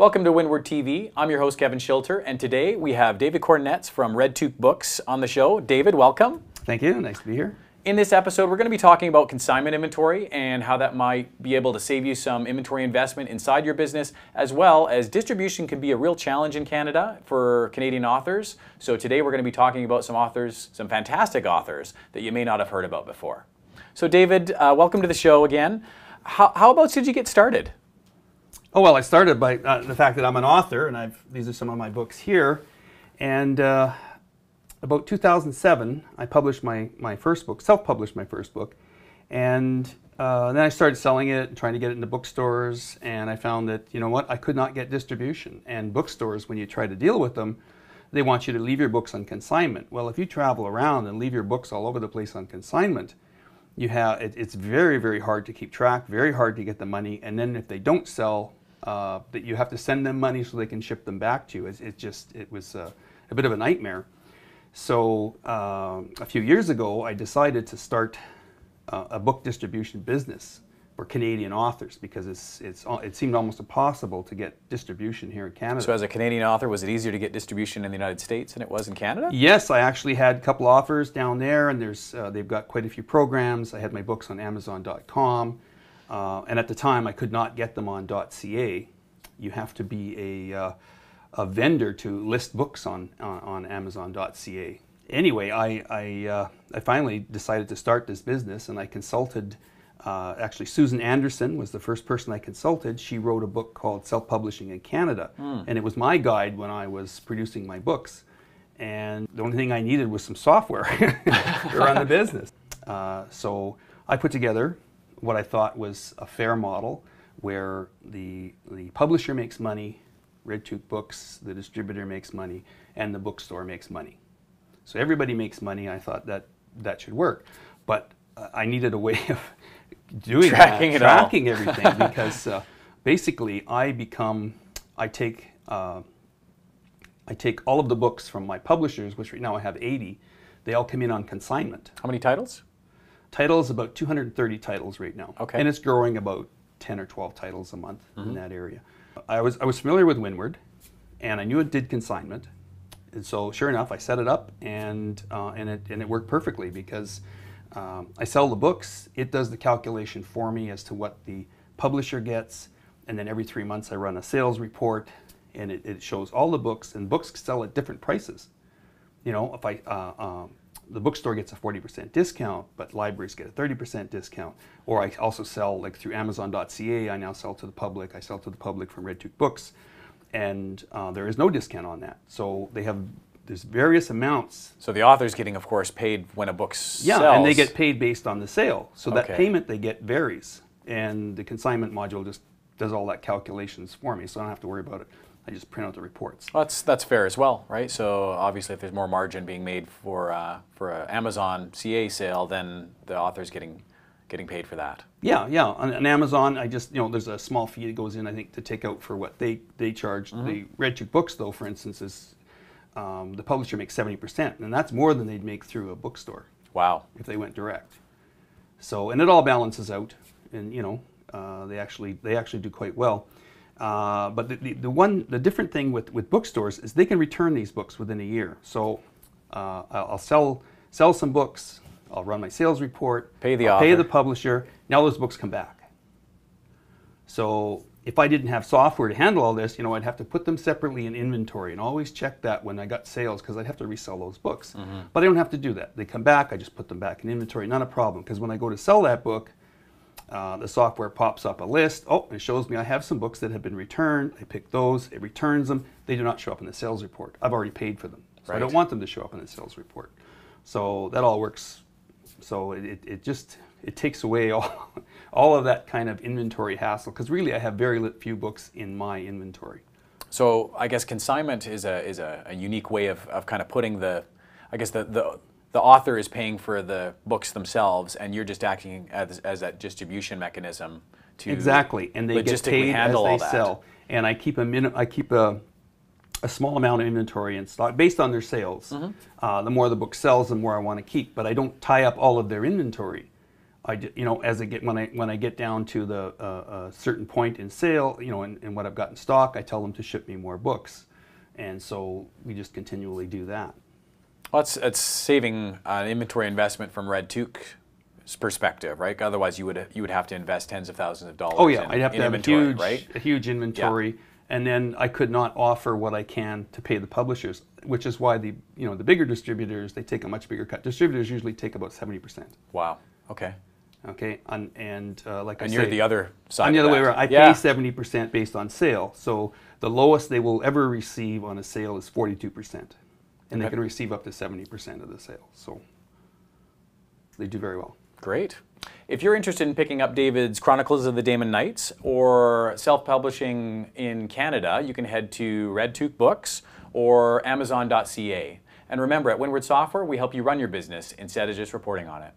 Welcome to Windward TV. I'm your host, Kevin Schilter, and today we have David Korinetz from Red Tuque Books on the show. David, welcome. Thank you. Nice to be here. In this episode, we're going to be talking about consignment inventory and how that might be able to save you some inventory investment inside your business, as well as distribution can be a real challenge in Canada for Canadian authors. So today we're going to be talking about some authors, some fantastic authors that you may not have heard about before. So David, welcome to the show again. How did you get started? Oh, well, I started by the fact that I'm an author, and these are some of my books here. And about 2007, I published my first book, self-published my first book. And then I started selling it, and trying to get it into bookstores, and I found that, you know what, I could not get distribution. And bookstores, when you try to deal with them, they want you to leave your books on consignment. Well, if you travel around and leave your books all over the place on consignment, it's very, very hard to keep track, very hard to get the money, and then if they don't sell, that you have to send them money so they can ship them back to you. It was a bit of a nightmare. So a few years ago, I decided to start a book distribution business for Canadian authors because it seemed almost impossible to get distribution here in Canada. So as a Canadian author, was it easier to get distribution in the United States than it was in Canada? Yes, I actually had a couple offers down there, and they've got quite a few programs. I had my books on Amazon.com. And at the time, I could not get them on .ca. You have to be a vendor to list books on Amazon.ca. Anyway, I finally decided to start this business, and I consulted. Actually, Susan Anderson was the first person I consulted. She wrote a book called Self-Publishing in Canada, and it was my guide when I was producing my books. And the only thing I needed was some software to run the business. So I put together what I thought was a fair model where the publisher makes money, Red Tuque Books, the distributor makes money, and the bookstore makes money. So everybody makes money. I thought that should work. But I needed a way of doing tracking everything, because basically I take all of the books from my publishers, which right now I have 80. They all come in on consignment. How many titles? Titles, about 230 titles right now. Okay. And it's growing about 10 or 12 titles a month in that area. I was familiar with Windward, and I knew it did consignment, and so sure enough I set it up, and it worked perfectly because I sell the books, it does the calculation for me as to what the publisher gets, and then every 3 months I run a sales report, and it shows all the books, and books sell at different prices. You know, if the bookstore gets a 40% discount, but libraries get a 30% discount, or I also sell, like through Amazon.ca, I now sell to the public, I sell to the public from Red Tuque Books, and there is no discount on that, so there's various amounts. So the author's getting, of course, paid when a book sells. Yeah, and they get paid based on the sale. So that payment they get varies. And the consignment module just does all that calculations for me, so I don't have to worry about it. I just print out the reports. Well, that's fair as well, right? So obviously if there's more margin being made for an Amazon.ca sale, then the author's getting paid for that. Yeah, yeah. On Amazon, there's a small fee that goes in, I think, to take out for what they charge. The Red Tuque Books, though, for instance, is the publisher makes 70%, and that's more than they'd make through a bookstore. Wow! If they went direct. So, and it all balances out, and they actually do quite well. But the different thing with bookstores is they can return these books within a year. So, I'll sell some books. I'll run my sales report. Pay the publisher. Now those books come back. So. If I didn't have software to handle all this, I'd have to put them separately in inventory and always check that when I got sales, because I'd have to resell those books. But I don't have to do that. They come back, I just put them back in inventory, not a problem, because when I go to sell that book, the software pops up a list. Oh, it shows me I have some books that have been returned. I pick those, it returns them. They do not show up in the sales report. I've already paid for them. So I don't want them to show up in the sales report. So that all works. So it takes away all of that kind of inventory hassle, because really I have very few books in my inventory. So I guess consignment is a unique way of kind of putting the author is paying for the books themselves, and you're just acting as that distribution mechanism to and they get paid as they sell. And I keep a small amount of inventory in stock based on their sales. The more the book sells, the more I want to keep, but I don't tie up all of their inventory. When I get down to the certain point in sale, and what I've got in stock, I tell them to ship me more books, and so we just continually do that. Well, it's saving an inventory investment from Red Tuque's perspective, right? Otherwise, you would have to invest tens of thousands of dollars. Oh yeah, I'd have to have a huge inventory, yeah. And then I could not offer what I can to pay the publishers, which is why the bigger distributors, they take a much bigger cut. Distributors usually take about 70%. Wow. Okay. Okay, and you're the other side. I'm the other way around. I pay 70% based on sale, so the lowest they will ever receive on a sale is 42%, and they can receive up to 70% of the sale. So they do very well. Great. If you're interested in picking up David's Chronicles of the Damon Knights or self-publishing in Canada, you can head to Red Tuque Books or Amazon.ca. And remember, at Windward Software, we help you run your business instead of just reporting on it.